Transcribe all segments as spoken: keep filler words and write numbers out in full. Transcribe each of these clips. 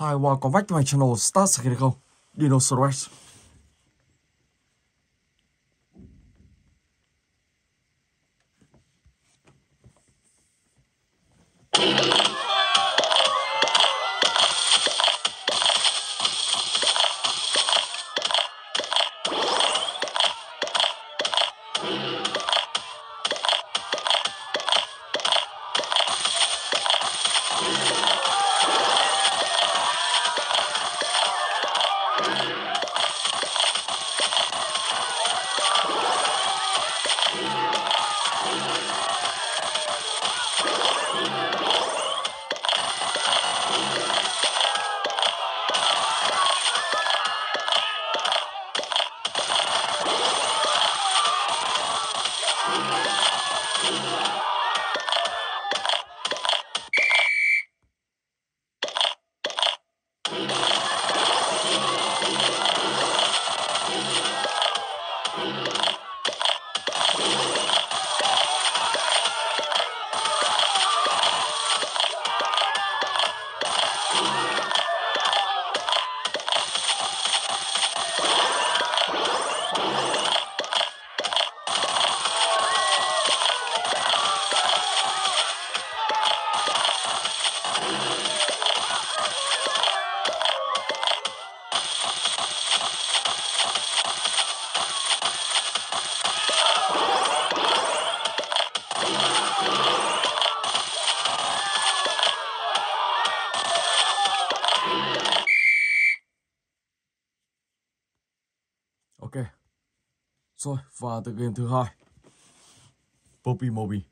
Hi, welcome back to my channel. Start sẽ không? Dinosaur Rampage. Ok, rồi và tựa game thứ hai, Poppy Mobile.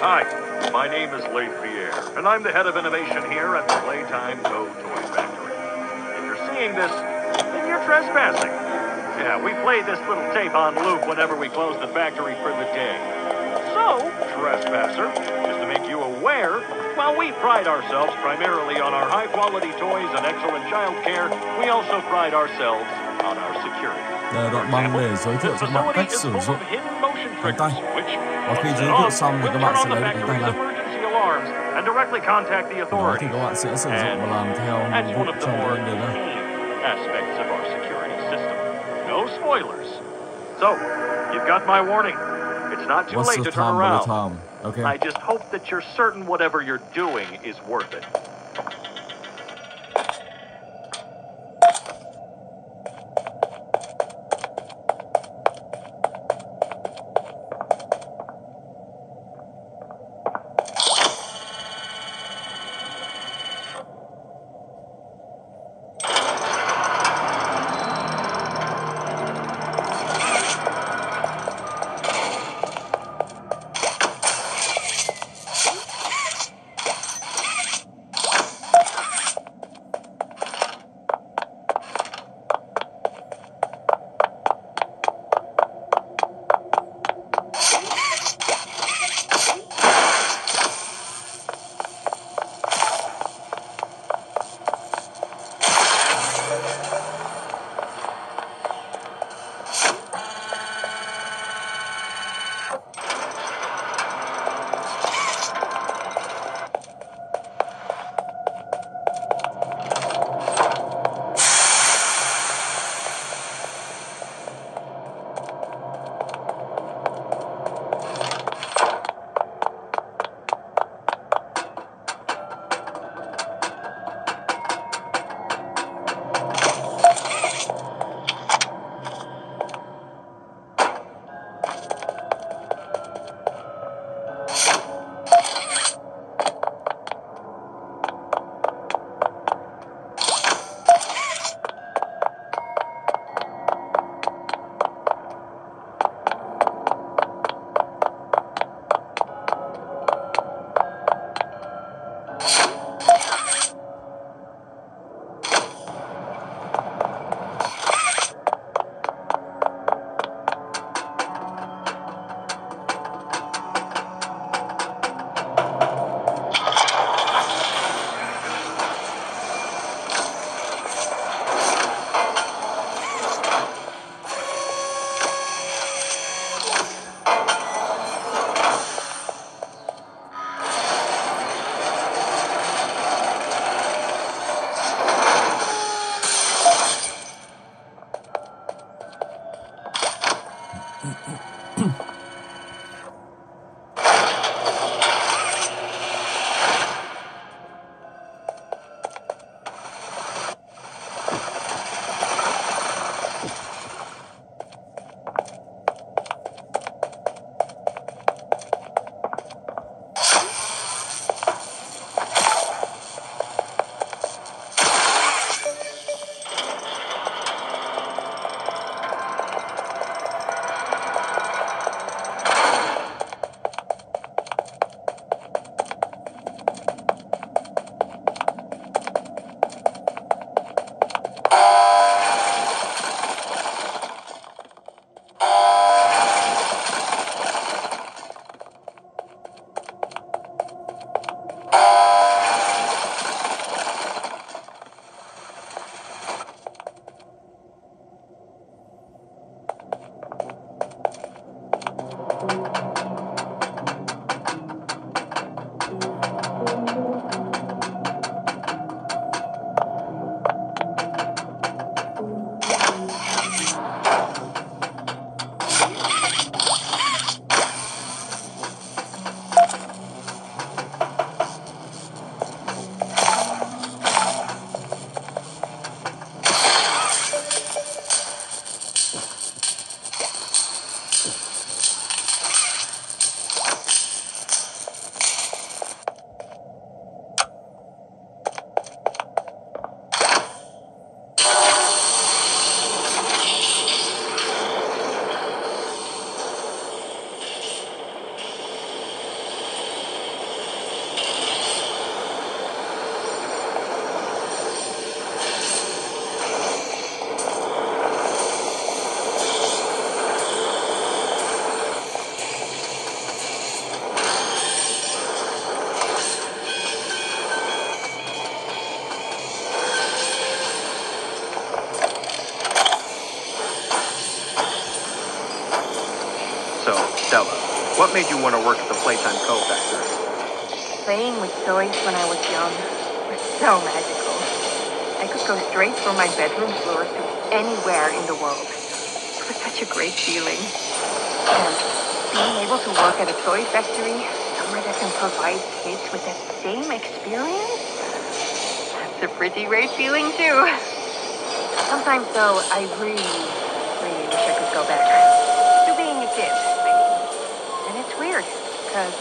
Hi, my name is Leigh Pierre, and I'm the head of innovation here at the Playtime Co-Factory. If you're seeing this, then you're trespassing. Yeah, we played this little tape on loop whenever we closed the factory for the day. So, trespasser, just to make you aware, while we pride ourselves primarily on our high-quality toys and excellent childcare, we also pride ourselves on our security. For example, the facility is full of hidden motion triggers, which Và khi giới thiệu xong thì các bạn sẽ lấy cái tay này đó, thì các bạn sẽ sử dụng và làm theo nhiệm vụ trong game được đó. What's the time by the time? Okay. I just hope that you're certain whatever you're doing is worth it. What made you want to work at the Playtime Co-Factory? Playing with toys when I was young was so magical. I could go straight from my bedroom floor to anywhere in the world. It was such a great feeling. And being able to work at a toy factory, somewhere that can provide kids with that same experience, that's a pretty great feeling too. Sometimes though, I really, really wish I could go back to being a kid. Weird, because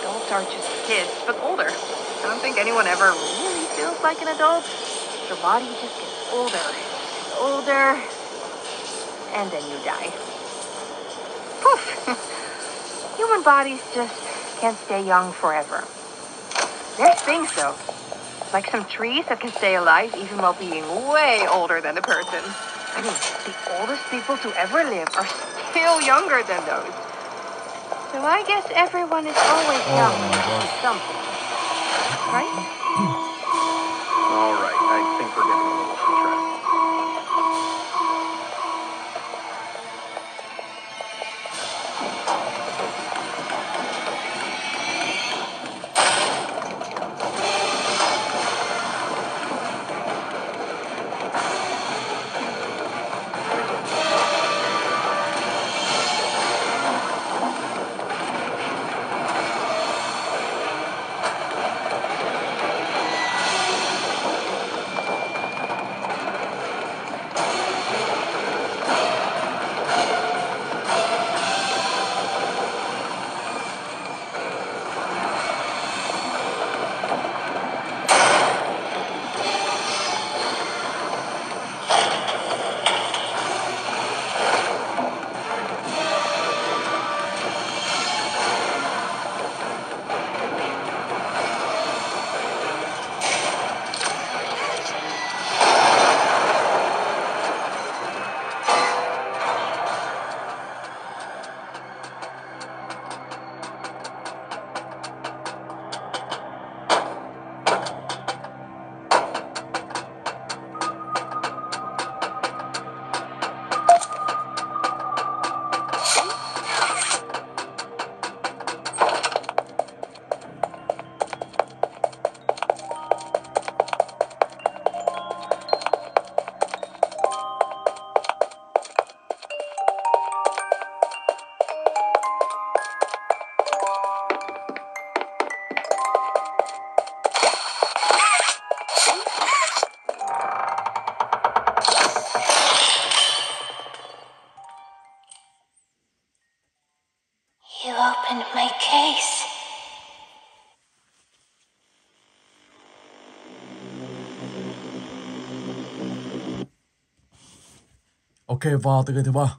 adults are just kids, but older. I don't think anyone ever really feels like an adult. Your body just gets older and older, and then you die. Poof! Human bodies just can't stay young forever. There's things, though. Like some trees that can stay alive even while being way older than the person. I mean, the oldest people to ever live are still younger than those. So I guess everyone is always young with something, right? All right, I think we're getting a little off track. You opened my case. Okay, vào từ cái thứ ba.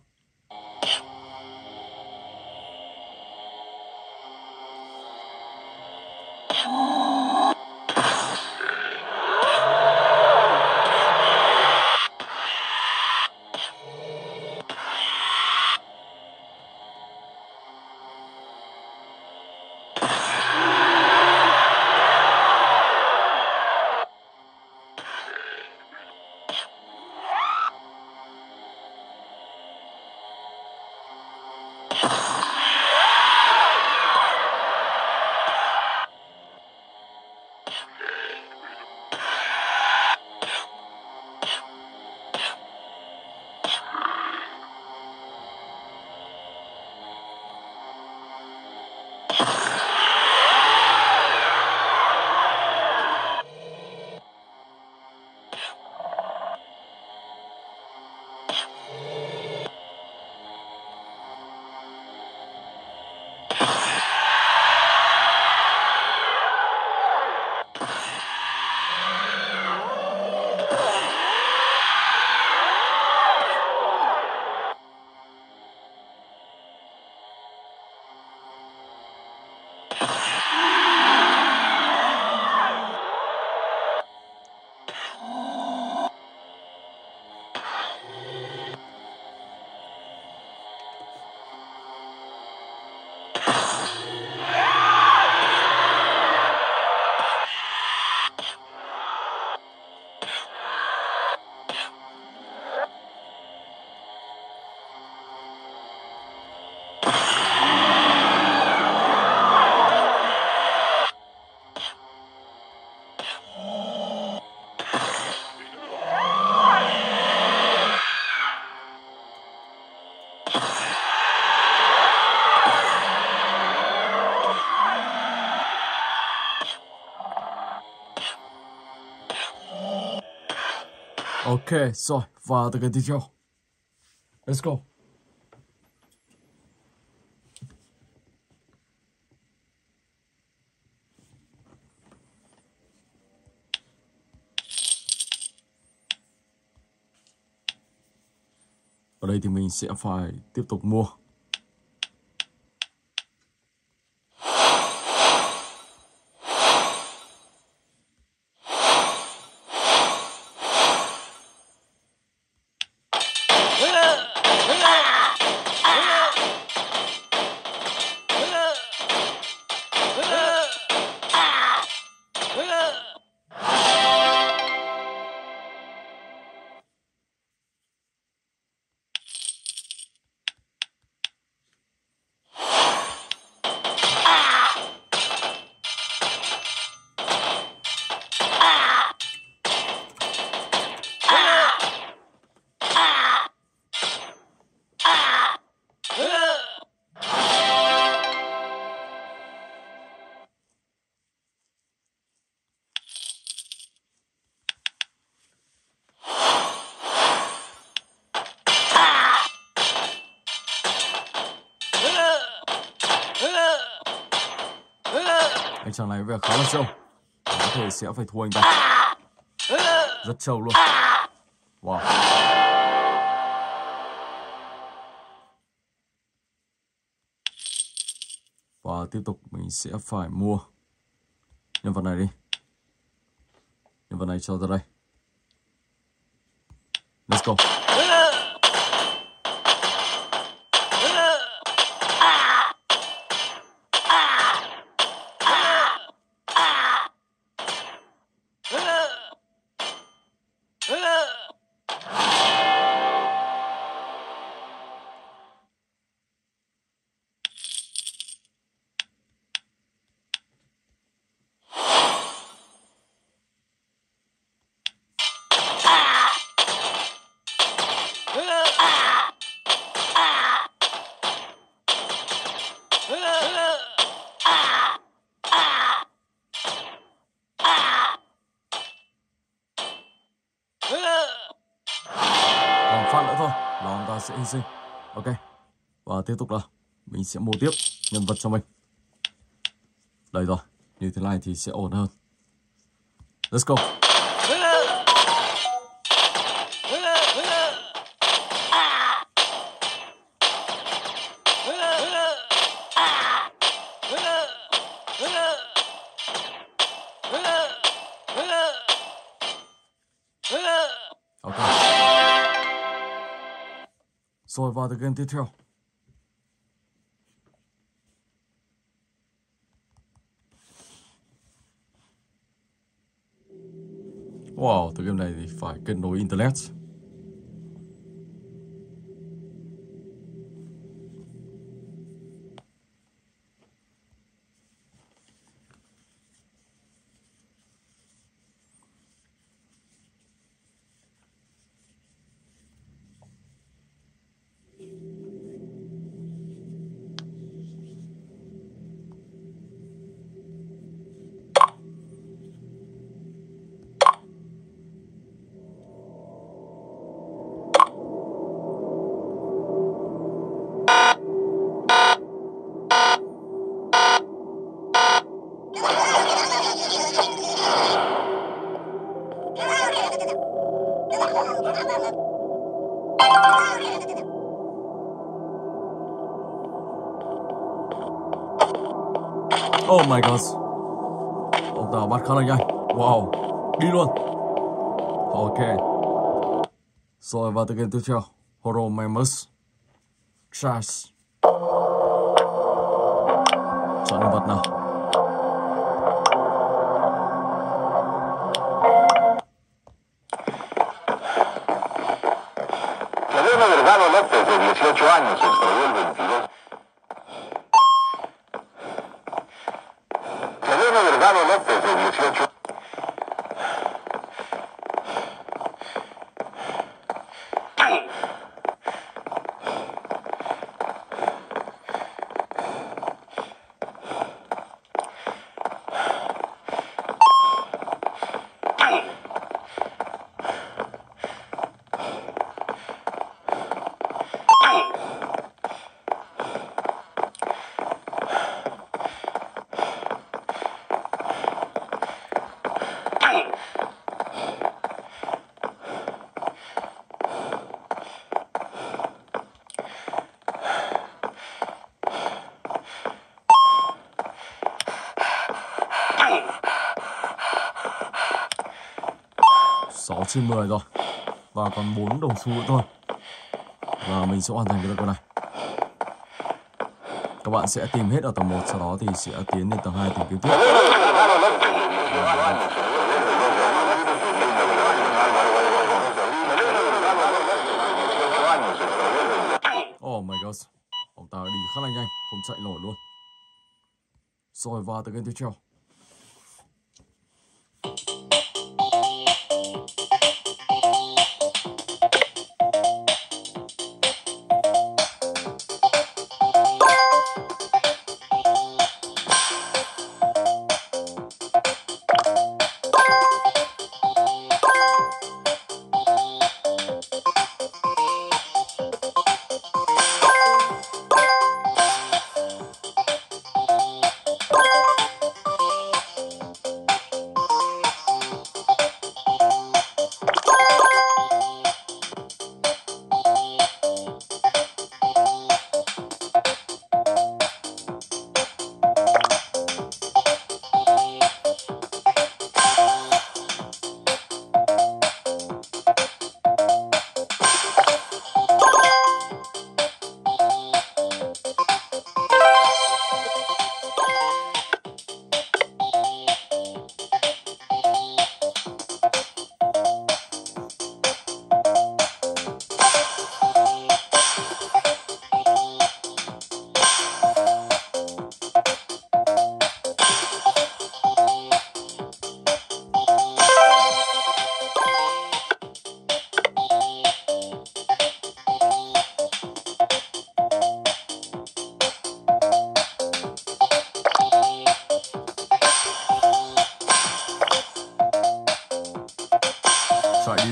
Okay, so vào từ cái tiếp theo. Let's go. Ở đây thì mình sẽ phải tiếp tục mua. Anh chàng này vẻ khá là trâu, có thể sẽ phải thua anh ta. Rất trâu luôn. Wow. Và tiếp tục mình sẽ phải mua nhân vật này đi. Nhân vật này cho ra đây. Let's go. Làm phát nữa thôi là ông ta sẽ hy sinh. Ok, và tiếp tục là mình sẽ mua tiếp nhân vật cho mình. Đây rồi, như thế này thì sẽ ổn hơn. Let's go. Rồi vào từ game tiếp theo. Wow, từ game này thì phải kết nối internet. Oh my god. Ông ta bắt khá là nhanh. Wow. Đi luôn. Ok. Rồi vào tựa game tiếp theo. Horomemus Trash. Chọn nhân vật nào. sáu trên mười rồi. Và còn bốn đồng xu nữa thôi. Và mình sẽ hoàn thành cái con này. Các bạn sẽ tìm hết ở tầng một, sau đó thì sẽ tiến lên tầng hai tìm kiếm tiếp. Oh my god. Ông ta đi khá là nhanh, không chạy nổi luôn. Rồi vào tới game tiếp theo.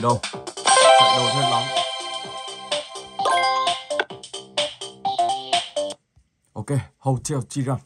Đâu chạy đâu hết lắm. 嘅後之後之間。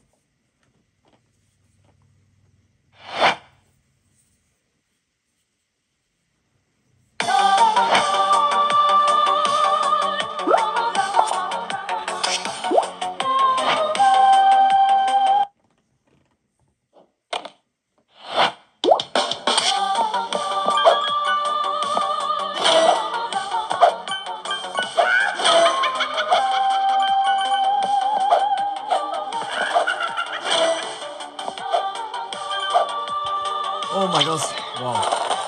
Oh my gosh, wow.